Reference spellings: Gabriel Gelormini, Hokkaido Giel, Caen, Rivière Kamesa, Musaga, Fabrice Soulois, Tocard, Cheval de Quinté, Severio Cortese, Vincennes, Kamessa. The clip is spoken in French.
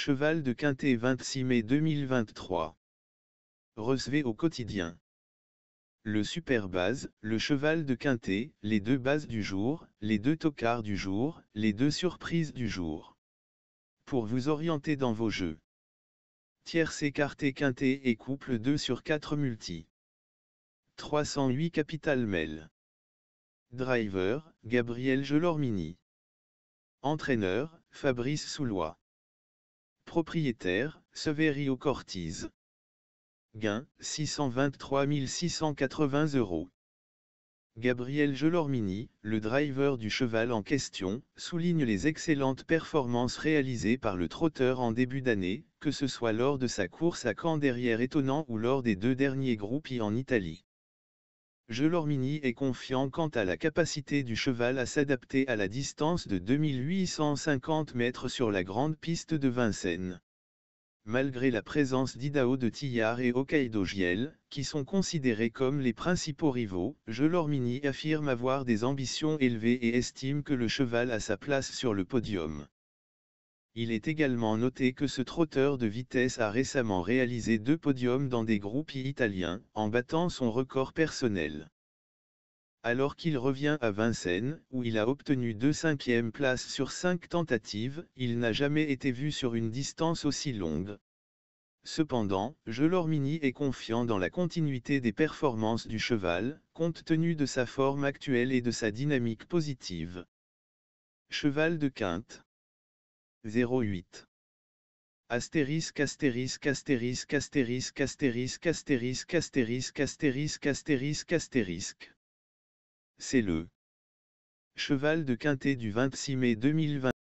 Cheval de Quinté 26 mai 2023. Recevez au quotidien. Le super base, le cheval de Quinté, les deux bases du jour, les deux tocards du jour, les deux surprises du jour. Pour vous orienter dans vos jeux. Tierce écarté Quinté et couple 2 sur 4 multi. 308 Capital Mail. Driver, Gabriel Gelormini. Entraîneur, Fabrice Soulois. Propriétaire, Severio Cortese. Gain, 623 680 €. Gabriel Gelormini, le driver du cheval en question, souligne les excellentes performances réalisées par le trotteur en début d'année, que ce soit lors de sa course à Caen derrière étonnant ou lors des deux derniers groupies en Italie. Gelormini est confiant quant à la capacité du cheval à s'adapter à la distance de 2850 mètres sur la grande piste de Vincennes. Malgré la présence d'Hidao de Tillard et Hokkaido Giel, qui sont considérés comme les principaux rivaux, Gelormini affirme avoir des ambitions élevées et estime que le cheval a sa place sur le podium. Il est également noté que ce trotteur de vitesse a récemment réalisé 2 podiums dans des groupies italiens, en battant son record personnel. Alors qu'il revient à Vincennes, où il a obtenu 2 5e places sur 5 tentatives, il n'a jamais été vu sur une distance aussi longue. Cependant, Gelormini est confiant dans la continuité des performances du cheval, compte tenu de sa forme actuelle et de sa dynamique positive. Cheval de Quinte. 08. C'est le cheval de Quinté du 26 mai 2020.